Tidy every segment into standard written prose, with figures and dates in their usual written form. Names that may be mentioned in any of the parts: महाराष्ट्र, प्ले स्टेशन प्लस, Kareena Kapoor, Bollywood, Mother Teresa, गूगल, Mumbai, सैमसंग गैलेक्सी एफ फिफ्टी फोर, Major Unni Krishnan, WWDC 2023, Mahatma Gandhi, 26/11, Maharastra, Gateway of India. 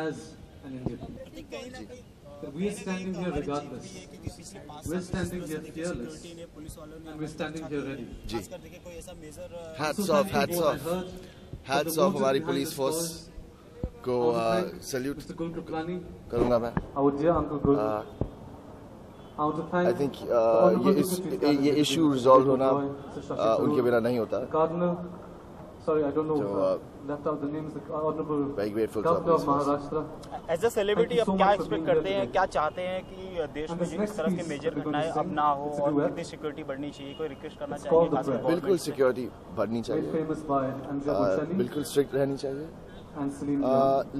as an Indian. That we are standing here regardless. We are standing here fearless. And we are standing here ready. Hats off हमारी police force को salute करूँगा मैं. I think ये issue resolve होना उनके बिना नहीं होता. Sorry, I don't know. Left out the names. Honorable Governor of Maharashtra. As a celebrity, आप क्या expect करते हैं, क्या चाहते हैं कि देश में जिस तरह के major घटनाएं अब ना हो और कितनी security बढ़नी चाहिए, कोई request करना चाहिए? बिल्कुल security बढ़नी चाहिए, बिल्कुल strict रहनी चाहिए.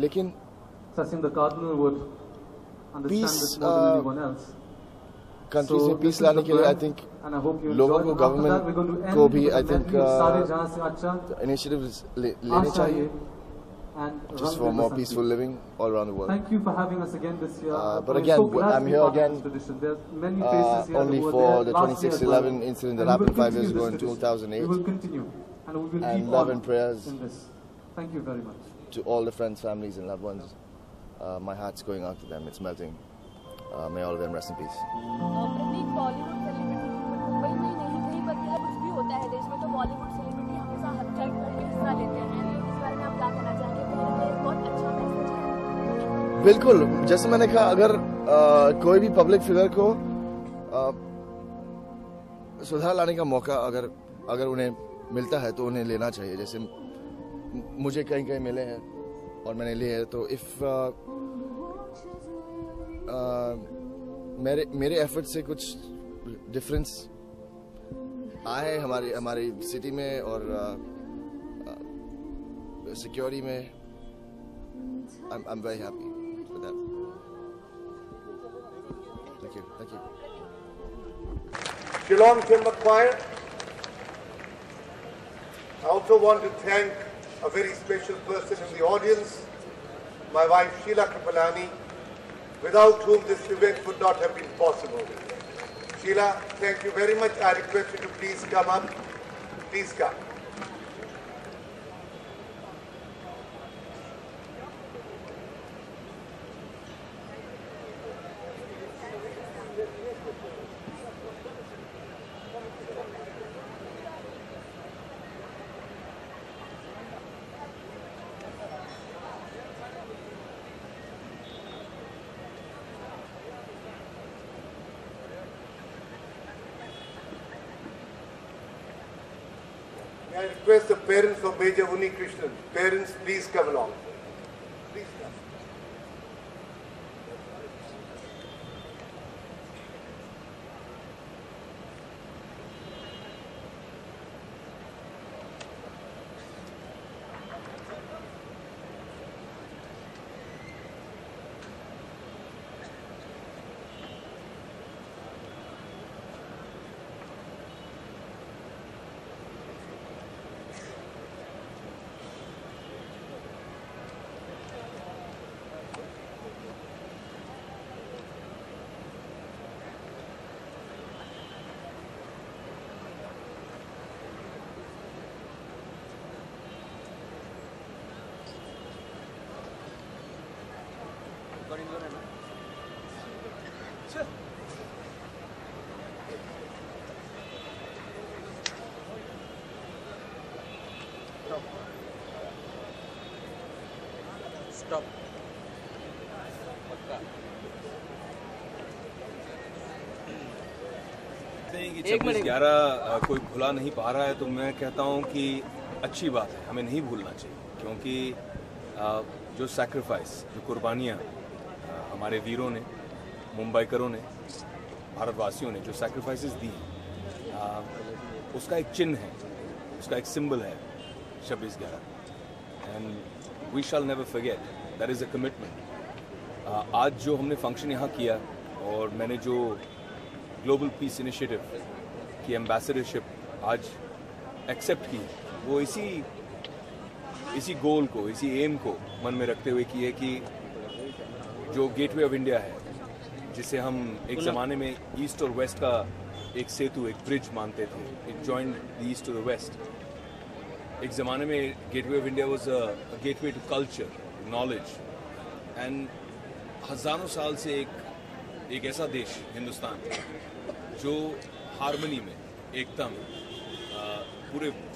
लेकिन peace कंट्री से पीस लाने के लिए आई थिंक लोगों को गवर्नमेंट को भी आई थिंक इनिशिएटिव्स लेने चाहिए just for more peaceful living all around the world. Thank you for having us again this year. But again, I'm here again only for the 26/11 incident that happened 5 years ago in 2008. We will continue and we will keep love and prayers in this. Thank you very much to all the friends, families and loved ones. My heart's going out to them. It's melting. May all of them rest in peace. प्रत्येक Bollywood celebrity Mumbai में नहीं कहीं पर भी कुछ भी होता है देश में तो बॉलीवुड सेलिब्रिटी हमेशा हर टाइम में हिस्सा लेते हैं. इस बारे में आप क्या कहना चाहेंगे? बहुत अच्छा मैसेज है. बिल्कुल जैसे मैंने कहा अगर कोई भी पब्लिक फिगर को सुधार लाने का मौका अगर उन्हें मिलता है तो उन्हें लेना चाहिए. जैसे मुझे कहीं कहीं मिले हैं और मैंने लिए हैं तो इफ मेरे एफर्ट से कुछ डिफरेंस आए हमारी सिटी में और सिक्योरिटी में I I'm very happy with that. Thank you. Thank you. Geelong Timber Choir. I also want to thank a very special person in the audience, my wife Sheila Kapilani, without whom this event would not have been possible. Sheila, thank you very much. I request you to please come up. Please come. I request the parents of Major Unni Krishnan. Parents, please come along. Please come. Stop. एक minute 11 कोई भुला नहीं पा रहा है तो मैं कहता हूं कि अच्छी बात है, हमें नहीं भूलना चाहिए क्योंकि जो सैक्रिफाइस, जो कुर्बानियां हमारे वीरों ने, मुंबईकरों ने, भारतवासियों ने जो सैक्रिफाइसेस दी उसका एक चिन्ह है, उसका एक सिंबल है 26/11 and we shall never forget. That is a commitment. आज जो हमने फंक्शन यहाँ किया और मैंने जो ग्लोबल पीस इनिशिएटिव की एम्बेसडरशिप आज एक्सेप्ट की वो इसी गोल को, इसी एम को मन में रखते हुए की है कि जो गेटवे ऑफ इंडिया है जिसे हम एक ज़माने में ईस्ट और वेस्ट का एक सेतु, एक ब्रिज मानते थे. इट जॉइंड द ईस्ट और वेस्ट. एक ज़माने में gateway of India was a gateway to culture, knowledge, and हज़ारों साल से एक ऐसा देश हिंदुस्तान जो हारमनी में, एकता में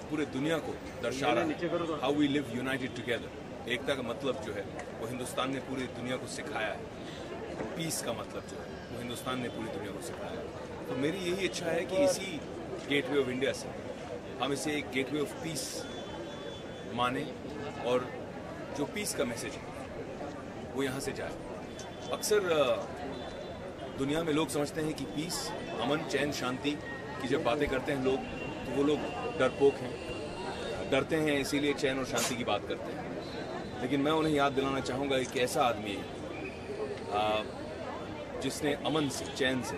पूरे दुनिया को दर्शा रहा है। How we live united together, एकता का मतलब जो है वो हिंदुस्तान ने पूरी दुनिया को सिखाया है। पीस का मतलब जो है वो हिंदुस्तान ने पूरी दुनिया को सिखाया है। तो मेरी यही इच्छा है कि इसी गेटवे ऑफ इंडिया से हम इसे एक गेटवे ऑफ पीस माने और जो पीस का मैसेज है वो यहाँ से जाए। अक्सर दुनिया में लोग समझते हैं कि पीस, अमन, चैन, शांति की जब बातें करते हैं लोग तो वो लोग डरपोक हैं, डरते हैं, इसीलिए चैन और शांति की बात करते हैं। लेकिन मैं उन्हें याद दिलाना चाहूँगा एक ऐसा आदमी है जिसने अमन से, चैन से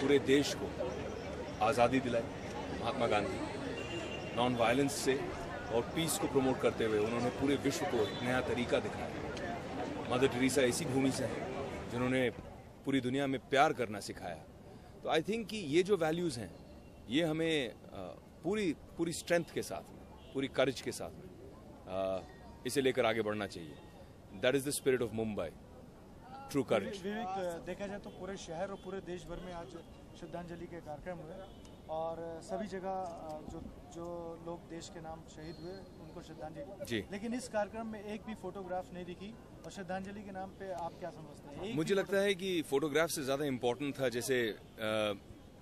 पूरे देश को आज़ादी दिलाई, महात्मा गांधी। नॉन वायलेंस से और पीस को प्रमोट करते हुए उन्होंने पूरे विश्व को एक नया तरीका दिखाया। मदर टेरेसा इसी भूमि से हैं जिन्होंने पूरी दुनिया में प्यार करना सिखाया। तो आई थिंक कि ये जो वैल्यूज़ हैं ये हमें पूरी स्ट्रेंथ के साथ में, पूरी करेज के साथ में इसे लेकर आगे बढ़ना चाहिए। That is the spirit of Mumbai, true courage. देखा जाए तो पूरे शहर और पूरे देश भर में आज श्रद्धांजलि के कार्यक्रम हुए और सभी जगह जो लोग देश के नाम शहीद हुए उनको श्रद्धांजलि जी। लेकिन इस कार्यक्रम में एक भी फोटोग्राफ नहीं दिखी। और श्रद्धांजलि के नाम पे आप क्या समझते हैं? मुझे लगता है कि फोटोग्राफ से ज़्यादा इम्पोर्टेंट था जैसे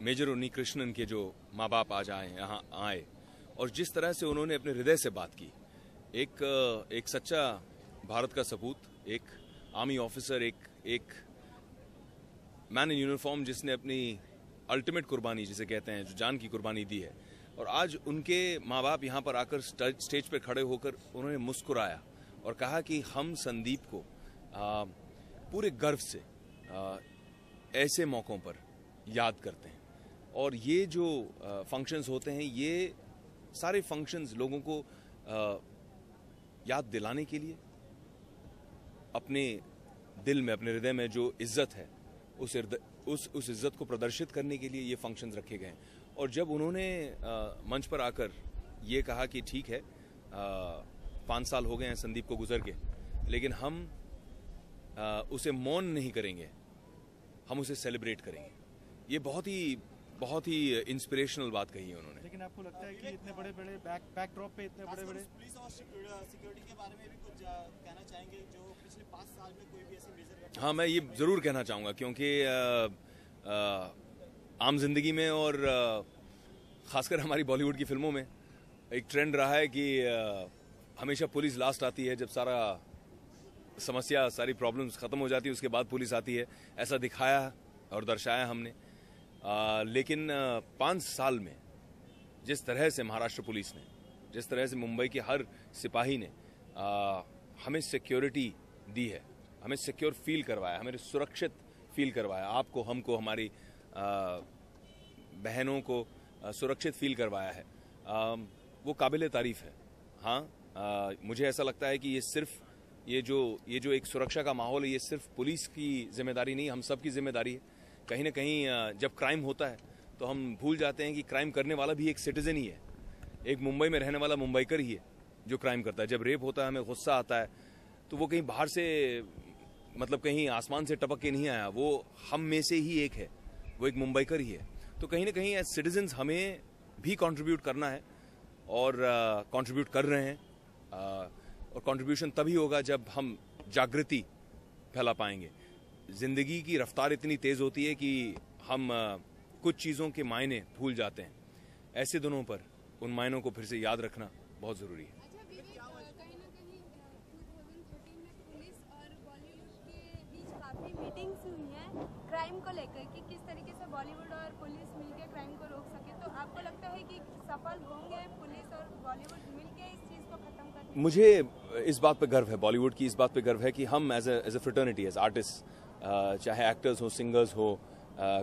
मेजर उन्नी कृष्णन के जो माँ बाप आज यहाँ आए और जिस तरह से उन्होंने अपने हृदय से बात की। एक सच्चा भारत का सपूत, एक आर्मी ऑफिसर, एक मैन इन यूनिफॉर्म जिसने अपनी अल्टीमेट कुर्बानी जिसे कहते हैं, जो जान की कुर्बानी दी है। और आज उनके माँ बाप यहाँ पर आकर स्टेज पर खड़े होकर उन्होंने मुस्कुराया और कहा कि हम संदीप को पूरे गर्व से ऐसे मौक़ों पर याद करते हैं। और ये जो फंक्शंस होते हैं, ये सारे फंक्शंस लोगों को याद दिलाने के लिए, अपने दिल में, अपने हृदय में जो इज्जत है उस इज्जत को प्रदर्शित करने के लिए ये फंक्शंस रखे गए हैं। और जब उन्होंने मंच पर आकर ये कहा कि ठीक है 5 साल हो गए हैं संदीप को गुजर के, लेकिन हम उसे मौन नहीं करेंगे, हम उसे सेलिब्रेट करेंगे। ये बहुत ही इंस्पिरेशनल बात कही है उन्होंने। लेकिन आपको लगता है कि इतने बड़े-बड़े बैकड्रॉप पे इतने बड़े-बड़े पुलिस और सिक्योरिटी के बारे में भी कुछ कहना चाहेंगे जो पिछले 5 साल में कोई भी ऐसी मेजर? हाँ, मैं ये जरूर कहना चाहूँगा क्योंकि आम जिंदगी में और खासकर हमारी बॉलीवुड की फिल्मों में एक ट्रेंड रहा है कि हमेशा पुलिस लास्ट आती है। जब सारा समस्या, सारी प्रॉब्लम्स खत्म हो जाती है उसके बाद पुलिस आती है, ऐसा दिखाया और दर्शाया हमने। लेकिन 5 साल में जिस तरह से महाराष्ट्र पुलिस ने, जिस तरह से मुंबई के हर सिपाही ने हमें सिक्योरिटी दी है, हमें सिक्योर फील करवाया, हमें सुरक्षित फील करवाया, आपको, हमको, हमारी बहनों को सुरक्षित फील करवाया है, वो काबिले तारीफ है। हाँ, मुझे ऐसा लगता है कि ये सिर्फ ये जो एक सुरक्षा का माहौल है, ये सिर्फ पुलिस की जिम्मेदारी नहीं, हम सब की जिम्मेदारी है। कहीं ना कहीं जब क्राइम होता है तो हम भूल जाते हैं कि क्राइम करने वाला भी एक सिटीजन ही है, एक मुंबई में रहने वाला मुंबईकर ही है जो क्राइम करता है। जब रेप होता है, हमें गुस्सा आता है, तो वो कहीं बाहर से, मतलब कहीं आसमान से टपक के नहीं आया, वो हम में से ही एक है, वो एक मुंबईकर ही है। तो कहीं ना कहीं एज सिटीजन्स हमें भी कॉन्ट्रीब्यूट करना है और कॉन्ट्रीब्यूट कर रहे हैं। और कॉन्ट्रीब्यूशन तभी होगा जब हम जागृति फैला पाएंगे। ज़िंदगी की रफ्तार इतनी तेज़ होती है कि हम कुछ चीज़ों के मायने भूल जाते हैं। ऐसे दिनों पर उन मायनों को फिर से याद रखना बहुत ज़रूरी है। क्राइम को लेकर कि किस तरीके से बॉलीवुड और पुलिस मिलकर क्राइम को रोक सके, तो आपको लगता है कि सफल होंगे पुलिस और बॉलीवुड मिलकर इस चीज को खत्म करने? मुझे इस बात पे गर्व है, बॉलीवुड की इस बात पे गर्व है कि हम as a fraternity, as artist, चाहे एक्टर्स हो, सिंगर्स हो,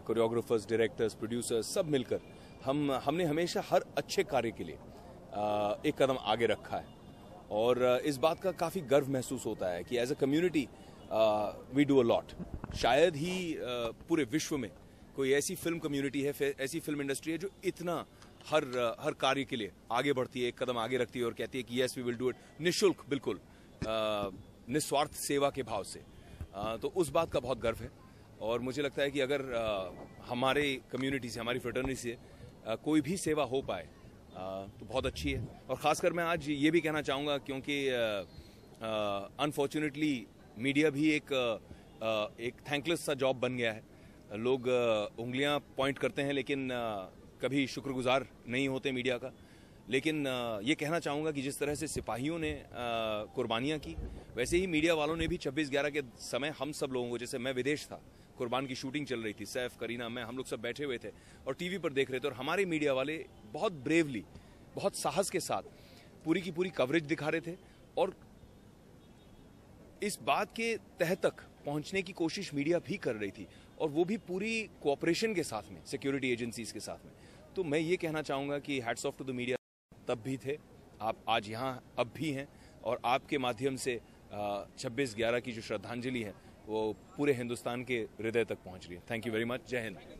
कोरियोग्राफर्स, डायरेक्टर्स, प्रोड्यूसर्स, सब मिलकर हमने हमेशा हर अच्छे कार्य के लिए एक कदम आगे रखा है। और इस बात का काफ़ी गर्व महसूस होता है कि as a community we do a lot. शायद ही पूरे विश्व में कोई ऐसी फिल्म कम्युनिटी है, ऐसी फिल्म इंडस्ट्री है जो इतना हर कार्य के लिए आगे बढ़ती है, एक कदम आगे रखती है और कहती है कि yes we will do it, निःशुल्क, बिल्कुल निस्वार्थ सेवा के भाव से। तो उस बात का बहुत गर्व है। और मुझे लगता है कि अगर हमारे कम्युनिटी से, हमारी फ्रेटर्निटी से कोई भी सेवा हो पाए तो बहुत अच्छी है। और ख़ासकर मैं आज ये भी कहना चाहूँगा, क्योंकि अनफॉर्चुनेटली मीडिया भी एक थैंकलेस सा जॉब बन गया है। लोग उंगलियाँ पॉइंट करते हैं लेकिन कभी शुक्रगुजार नहीं होते मीडिया का। लेकिन ये कहना चाहूँगा कि जिस तरह से सिपाहियों ने कुर्बानियाँ की, वैसे ही मीडिया वालों ने भी 26/11 के समय हम सब लोगों को, जैसे मैं विदेश था, कुर्बान की शूटिंग चल रही थी, सैफ, करीना, मैं, हम लोग सब बैठे हुए थे और टीवी पर देख रहे थे, और हमारे मीडिया वाले बहुत ब्रेवली, बहुत साहस के साथ पूरी की पूरी कवरेज दिखा रहे थे और इस बात के तह तक पहुंचने की कोशिश मीडिया भी कर रही थी, और वो भी पूरी कोऑपरेशन के साथ में, सिक्योरिटी एजेंसीज के साथ में। तो मैं ये कहना चाहूँगा कि hats off to the media, तब भी थे आप, आज यहाँ अब भी हैं, और आपके माध्यम से 26/11 की जो श्रद्धांजलि है वो पूरे हिंदुस्तान के हृदय तक पहुँच रही है। Thank you very much. जय हिंद।